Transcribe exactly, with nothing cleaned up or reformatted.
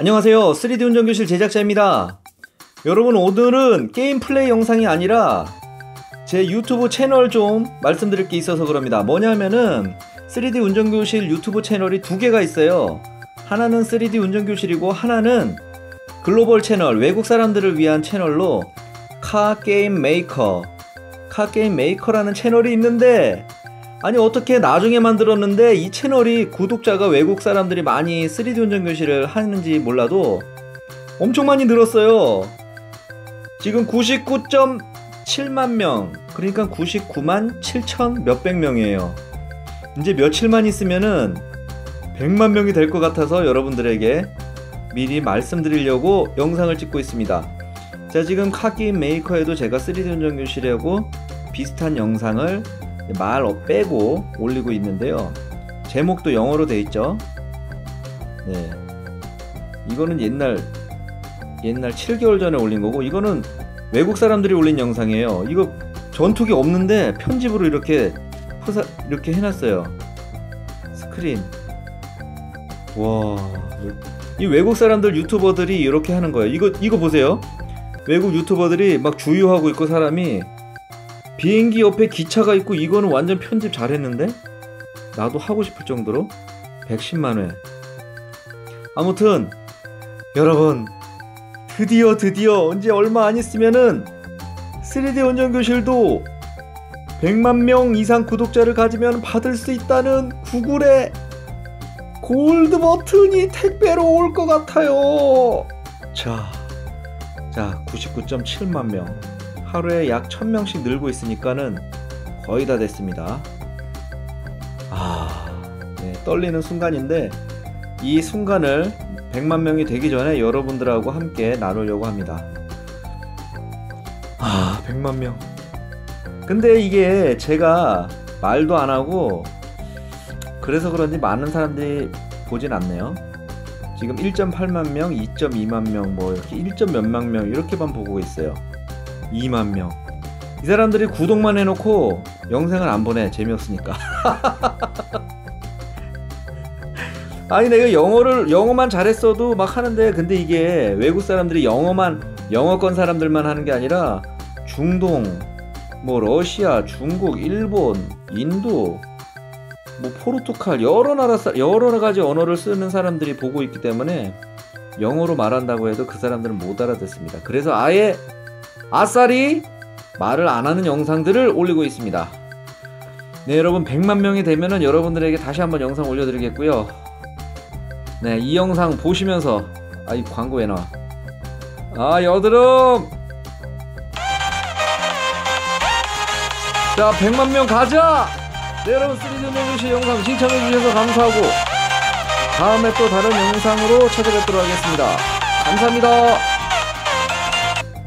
안녕하세요, 쓰리디 운전교실 제작자입니다. 여러분, 오늘은 게임 플레이 영상이 아니라 제 유튜브 채널 좀 말씀드릴 게 있어서 그럽니다. 뭐냐면은 쓰리디 운전교실 유튜브 채널이 두 개가 있어요. 하나는 쓰리디 운전교실이고 하나는 글로벌 채널, 외국 사람들을 위한 채널로 카게임메이커 카게임메이커라는 채널이 있는데, 아니 어떻게 나중에 만들었는데 이 채널이 구독자가 외국 사람들이 많이 쓰리디 운전교실을 하는지 몰라도 엄청 많이 늘었어요. 지금 구십구 점 칠만 명, 그러니까 구십구만 칠천 몇백 명이에요. 이제 며칠만 있으면은 백만 명이 될 것 같아서 여러분들에게 미리 말씀드리려고 영상을 찍고 있습니다. 자, 지금 카게임메이커에도 제가 쓰리디 운전교실하고 비슷한 영상을 말 빼고 올리고 있는데요. 제목도 영어로 돼 있죠. 네, 이거는 옛날 옛날 칠 개월 전에 올린 거고, 이거는 외국 사람들이 올린 영상이에요. 이거 전투기 없는데 편집으로 이렇게 포사, 이렇게 해놨어요. 스크린. 와, 이 외국 사람들 유튜버들이 이렇게 하는 거예요. 이거 이거 보세요. 외국 유튜버들이 막 주유하고 있고, 사람이 비행기 옆에 기차가 있고, 이거는 완전 편집 잘했는데? 나도 하고 싶을 정도로 백십만 회. 아무튼 여러분, 드디어 드디어 언제 얼마 안 있으면은 쓰리디 운전교실도 백만 명 이상 구독자를 가지면 받을 수 있다는 구글의 골드 버튼이 택배로 올 것 같아요. 자, 자 구십구 점 칠만 명, 하루에 약 천 명씩 늘고 있으니까는 거의 다 됐습니다. 아, 네, 떨리는 순간인데 이 순간을 백만 명이 되기 전에 여러분들하고 함께 나누려고 합니다. 아, 백만 명. 근데 이게 제가 말도 안 하고 그래서 그런지 많은 사람들이 보진 않네요. 지금 일 점 팔만 명, 이 점 이만 명, 뭐 이렇게 일 점 몇만 명 이렇게만 보고 있어요. 이만 명. 이 사람들이 구독만 해놓고 영상을 안 보내. 재미없으니까. 아니 내가 영어를 영어만 잘했어도 막 하는데, 근데 이게 외국 사람들이 영어만 영어권 사람들만 하는 게 아니라 중동, 뭐 러시아, 중국, 일본, 인도, 뭐 포르투갈, 여러 나라 여러 가지 언어를 쓰는 사람들이 보고 있기 때문에 영어로 말한다고 해도 그 사람들은 못 알아듣습니다. 그래서 아예 아싸리 말을 안 하는 영상들을 올리고 있습니다. 네, 여러분 백만 명이 되면은 여러분들에게 다시 한번 영상 올려드리겠고요. 네, 이 영상 보시면서, 아, 이 광고 왜 나와? 아, 여드름! 자, 백만 명 가자! 네, 여러분 쓰리디 운전교실 영상 시청해주셔서 감사하고 다음에 또 다른 영상으로 찾아뵙도록 하겠습니다. 감사합니다.